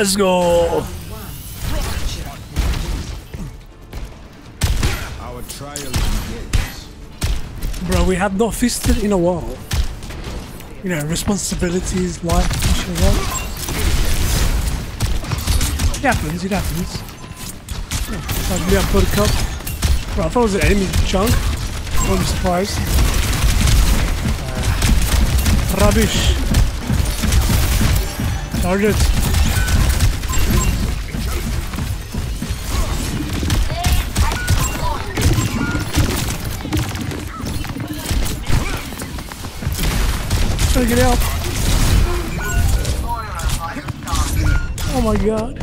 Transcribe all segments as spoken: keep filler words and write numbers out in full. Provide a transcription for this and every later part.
Let's go. Our trial begins. Bro, we have not feasted in a while. You know, responsibilities, life, and shit like that. It happens, it happens. Yeah, like we have got a cup. Bro, I thought it was an enemy chunk. I'm surprised. Uh, rubbish. Target. Try to get out. Oh my god.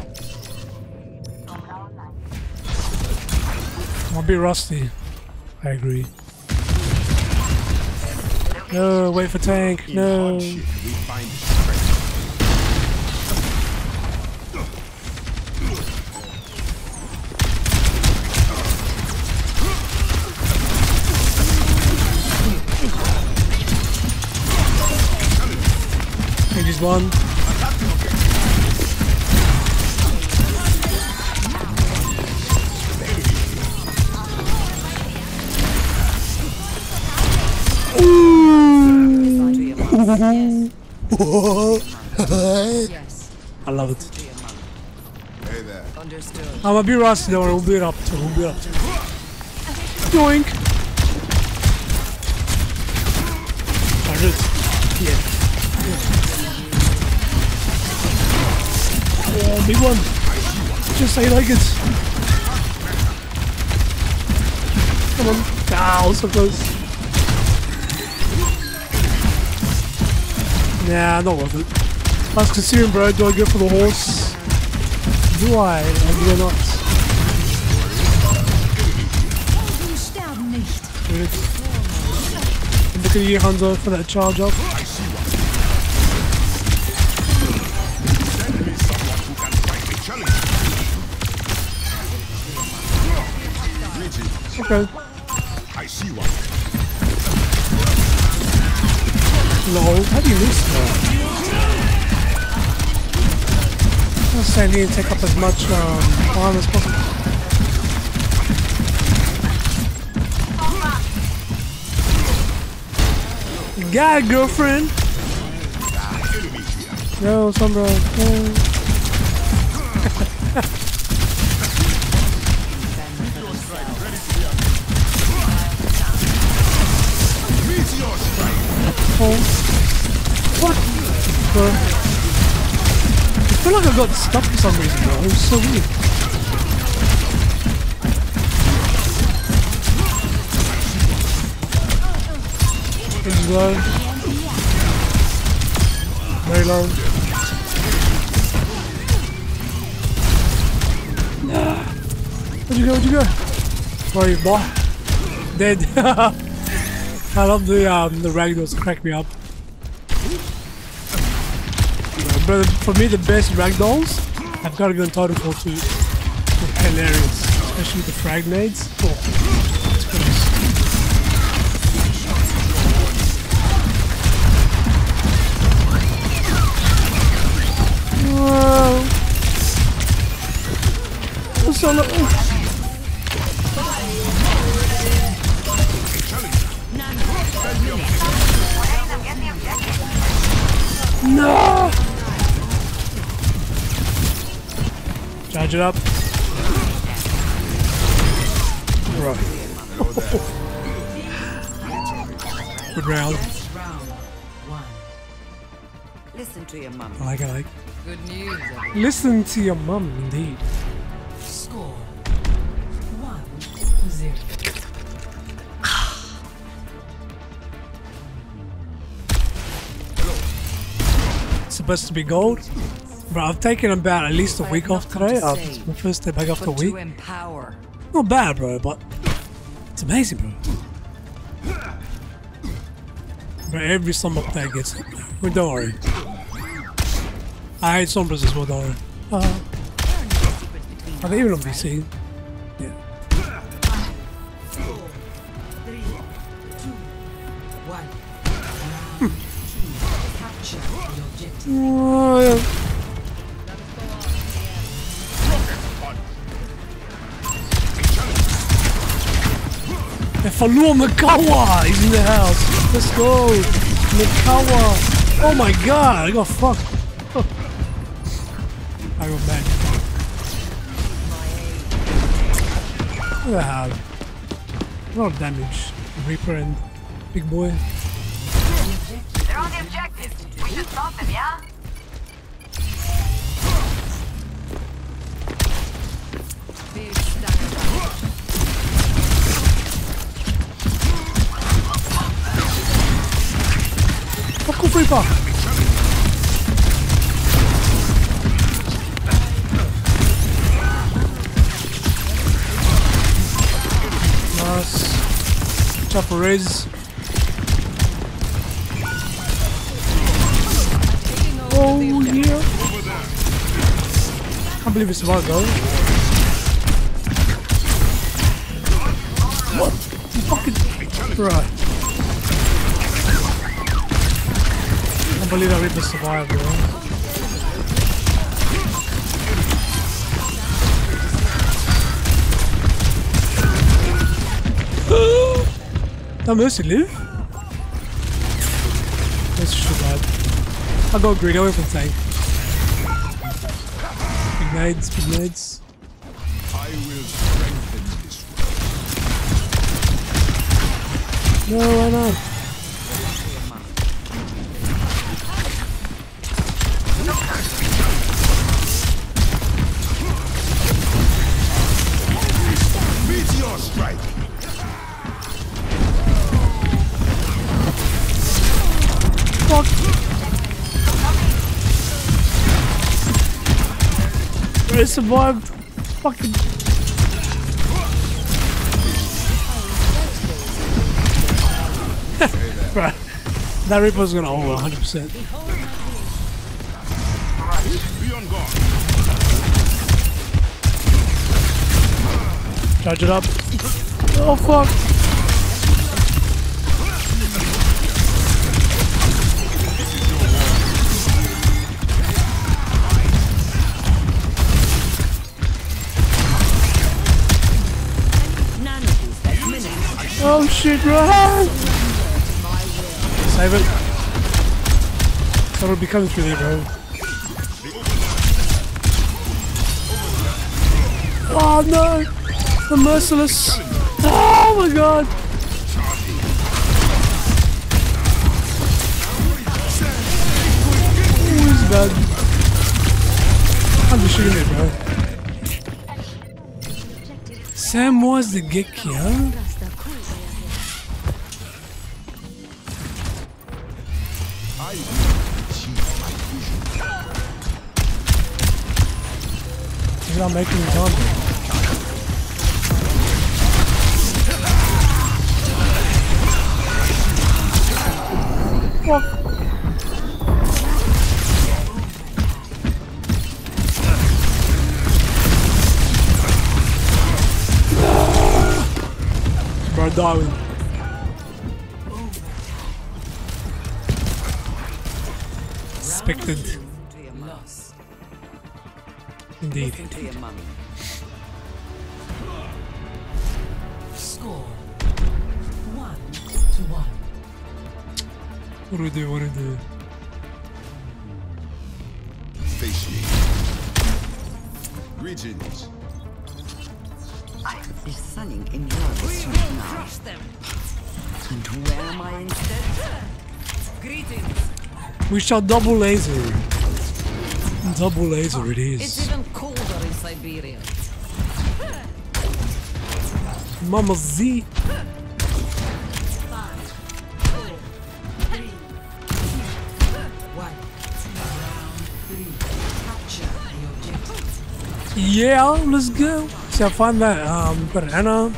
I'll be rusty. I agree. No, wait for tank. No. He's one. Yes. Yes. I love it. Hey there. I'm a bit rusty though, we'll build up to we'll build up to doink! Yeah. Yeah. Oh, big one! Just say like it! Come on! Ah, so close! Nah, not worth it. I was considering, bro, do I go for the horse? Do I? Or do I not? Good. Look at you, Hanzo, for that charge up. Okay. I see one. Lol, how do you lose that? I'm saying you need to take up as much um, time as possible. You got it, girlfriend! No, Sombra. No. What? Bro. I feel like I got stuck for some reason, bro. It was so weird. It's low. Very low. Nah. Where'd you go? Where'd you go? Sorry, bah. Dead. I love the, um, the ragdolls crack me up. But for me, the best ragdolls, I've got to go in Totem Call two. They're hilarious, especially with the frag nades. Oh, it's gross. Whoa! So low. Oh. No! Charge it up. Right. Good round. Listen to your mum. I like, I like. Good news. Listen to your mum, indeed. Score one zero. It's supposed to be gold. Bro, I've taken about at least a week off today. Uh, it's my first day back after a week. Not bad, bro, but it's amazing, bro. Bro, every Sombra player gets it. But don't worry. I hate Sombras as well, don't worry. Uh, are they even on P C? Yeah. Five, four, three, two, one. Whoa. Faluo Makawa is in the house. Let's go. Makawa. Oh my god, I got fucked. I got back. What the hell? A lot of damage. Reaper and big boy. They're on the objective. We should stop them, yeah? Fuck off, Reaper! Nice. Chopper raise. Oh yeah! Can't believe it's about to go. What? You fucking... Bruh. I can't believe that Reaper survived, bro. That Mercy live? That's just bad. I got greedy away from tank. Big nades, big nades. I will... No, why not? Meteor strike. Fuck. I survived. Fucking. Bruh, that Reaper's gonna hold one hundred percent. Charge it up. Oh fuck! Oh shit, bro! Save it. So it'll be coming through there, bro. Oh no! The merciless! Oh my god! Oh, he's bad. I'm just shooting it, bro. Sam was the Geki, huh? He's not making it on. What? Bro, Darwin. Expected. Indeed. Indeed. Score one to one. What do we do? What do we do? Face me. Greetings. I am sunning in your district now. And where am I instead? Greetings. We shall double laser. Double laser it is. It's even colder in Siberia. Mama Z. Five, four, three, two, one. Round three. Capture the objective. Yeah, let's go. See, I find that um, banana,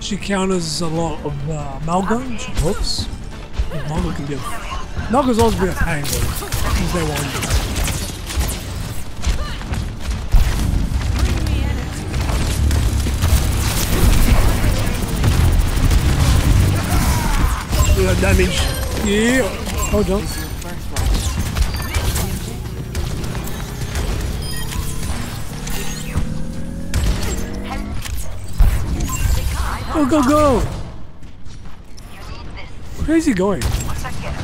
she counters a lot of uh, Malga. She hooks. Malga can do. Malga's always been a pain, though, since they won. Do that damage. Yeah! Hold on. Go, go, go! Where is he going? Yeah.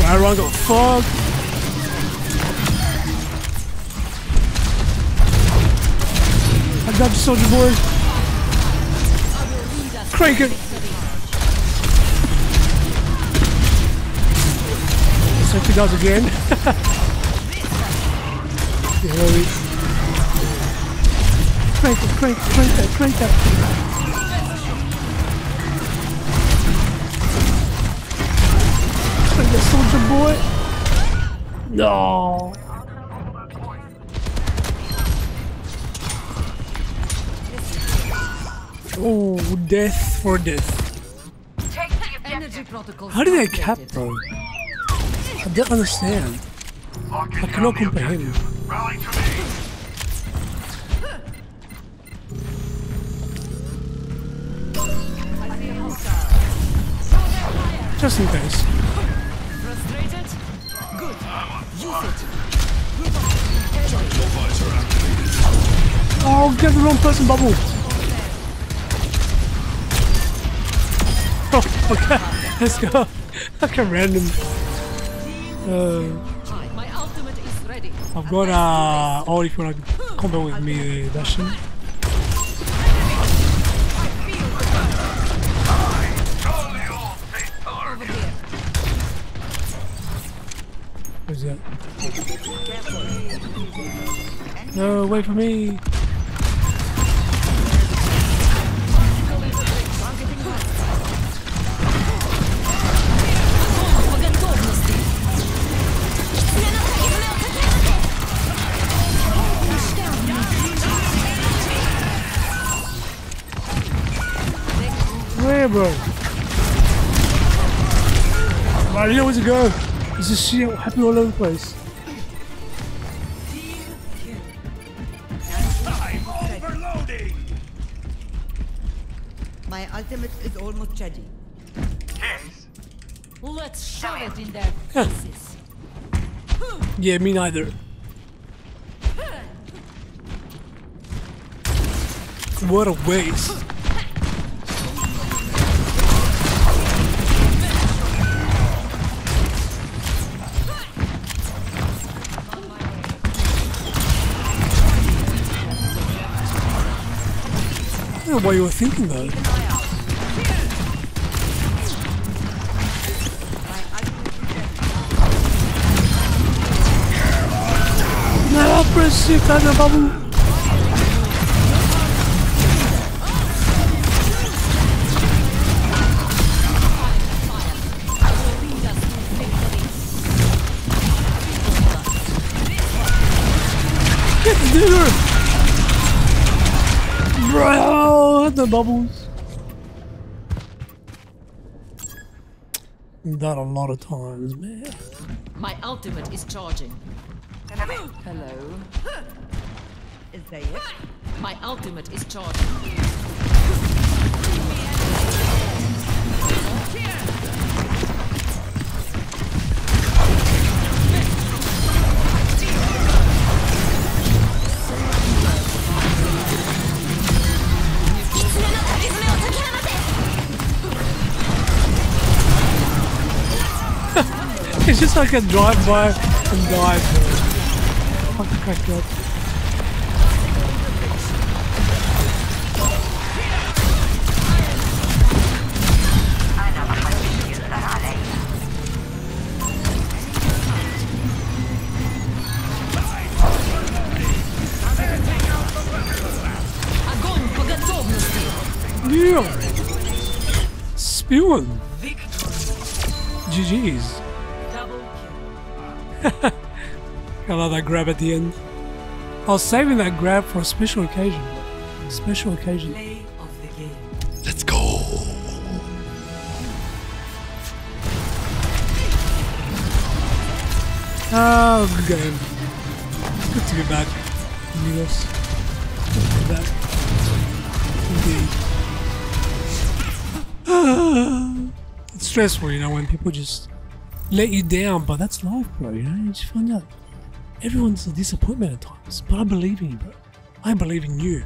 I run go fuck. I got you, soldier boy. Crank it. So he does again. Yeah, crank it, crank it, crank that, crank that. Crank that soldier boy. No. Oh, death for death. How did I cap, bro? I don't understand. I cannot comprehend. Just in case. Frustrated? Good. Use it. Oh, get the wrong person, bubble. Oh, okay. Let's go. Fucking random. Uh, My ultimate is ready. I've got uh oh, if you wanna combo with me, Dashin. That? No, wait for me. Where, bro? Right, you know where to go. This is shit happy all over the place. I'm overloading. My ultimate is almost ready. Yes. Let's shove it in their faces. Yeah, me neither. What a waste. I don't know why you were thinking that. Now I press shift and the bubble. Get the dinner! Bro! The bubbles. That a lot of times, man. My ultimate is charging. Hello. Is that it? My ultimate is charging. It's just like a drive by and dive. Fuck the crack up. Yeah. Spewing. G G's. I love that grab at the end. I was saving that grab for a special occasion. A special occasion. Play of the game. Let's go! Oh, good game. Good to get back. Amigos. Good to get back. Indeed. It's stressful, you know, when people just let you down, but that's life, bro, you know? You just find out everyone's a disappointment at times, but I believe in you, bro. I believe in you.